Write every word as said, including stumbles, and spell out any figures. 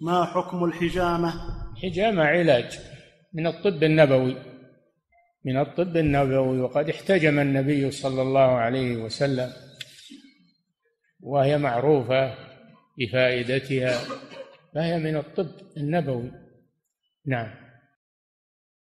ما حكم الحجامة؟ الحجامة علاج من الطب النبوي، من الطب النبوي، وقد احتجم النبي صلى الله عليه وسلم وهي معروفة بفائدتها، فهي من الطب النبوي. نعم.